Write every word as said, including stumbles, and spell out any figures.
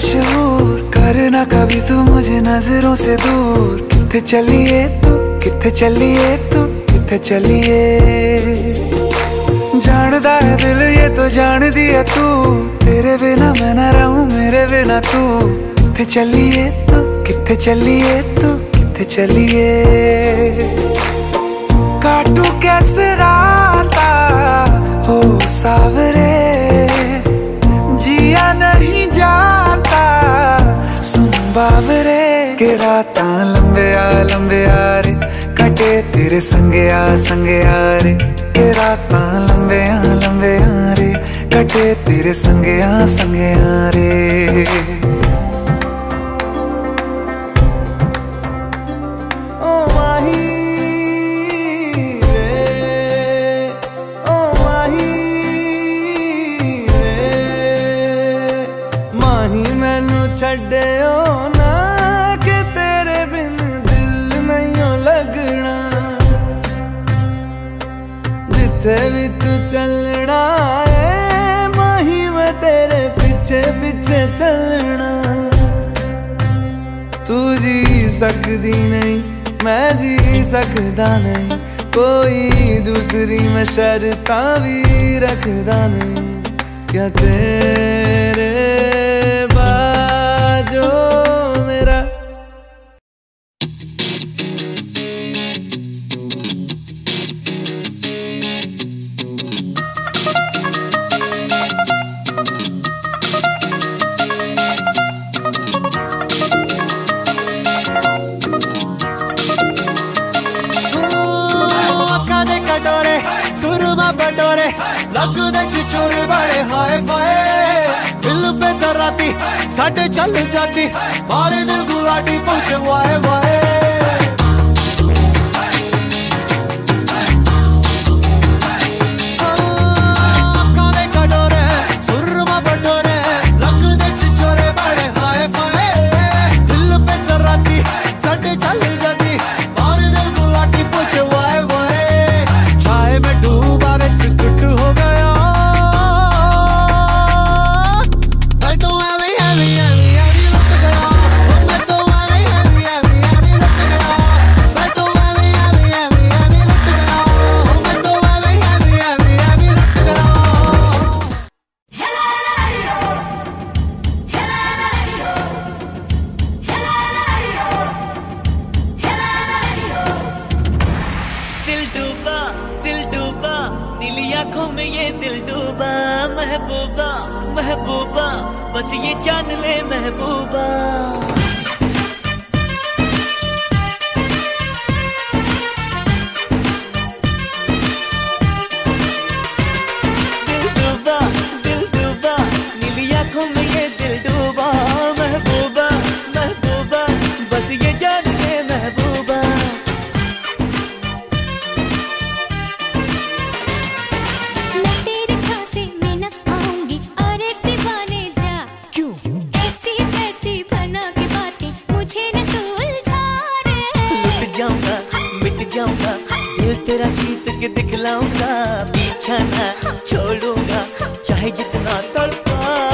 मशहूर, करना कभी तू मुझे नजरों से दूर। किथे चलिए तू, किथे चलिए तू, किथे चलिए। जानदा है दिल ये तो जान दिया तू, तेरे बिना मैं ना रहूं, मेरे बिना तू। किथे चलिए तू, किथे चलिए तू, किथे चलिए। काटू कैसे राता हो सावरे, जिया नहीं जाता सुन बाबरे। के राता लंबे आ लंबे आ रे, कटे तेरे संगे आ संगे आ रे। के राता लंबे आ लंबे आ रे, कटे तेरे संगे आ संगे आ रे। छड्डेओ ना के तेरे बिन दिल नहीं लगना, जिथे भी तू चलना है माही मैं तेरे पीछे पीछे चलना। तू जी सकदी नहीं, मैं जी सकदा नहीं, कोई दूसरी मैं शर्तां भी रखदा नहीं। क्या तेरे साढ़े चल जाती मारे दिल गुलाटी पूछे वाए वाए। काले कटोरे सुरमा बटोरे लगते छिछोरे बड़े हाय फाय। दिल पे तराती साढ़े चल जाती मारे दिल गुलाटी पूछे वाए वाए। चाय में डूबा वे सिकट हो गया, दिखलाऊंगा पीछा ना छोड़ूंगा चाहे जितना तड़पा।